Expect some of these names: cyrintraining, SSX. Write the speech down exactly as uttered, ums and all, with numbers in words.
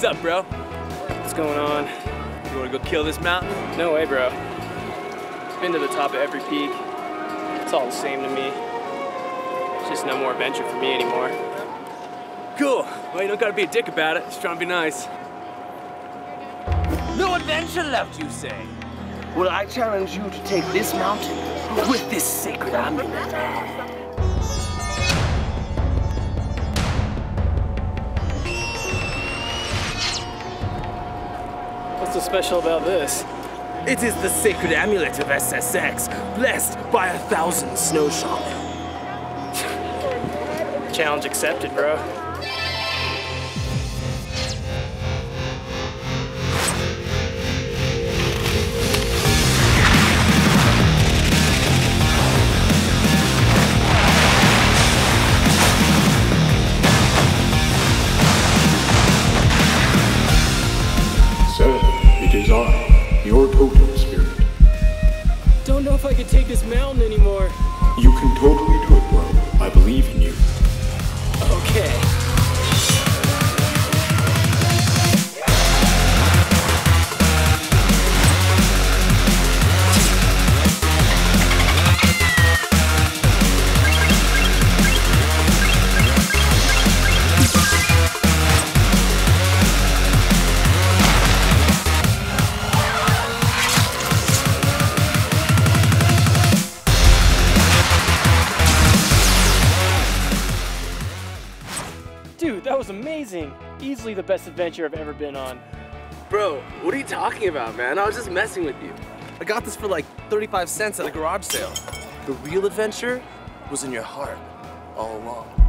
What's up, bro? What's going on? You wanna go kill this mountain? No way, bro. Been to the top of every peak. It's all the same to me. It's just no more adventure for me anymore. Cool. Well, you don't gotta be a dick about it. Just trying to be nice. No adventure left, you say? Well, I challenge you to take this mountain with this sacred amulet. What's so special about this? It is the sacred amulet of S S X, blessed by a thousand snow shaman. Challenge accepted, bro. Your totem spirit. Don't know if I could take this mountain anymore. You can totally do it, bro. I believe in you. Okay. Dude, that was amazing. Easily the best adventure I've ever been on. Bro, what are you talking about, man? I was just messing with you. I got this for like thirty-five cents at a garage sale. The real adventure was in your heart all along.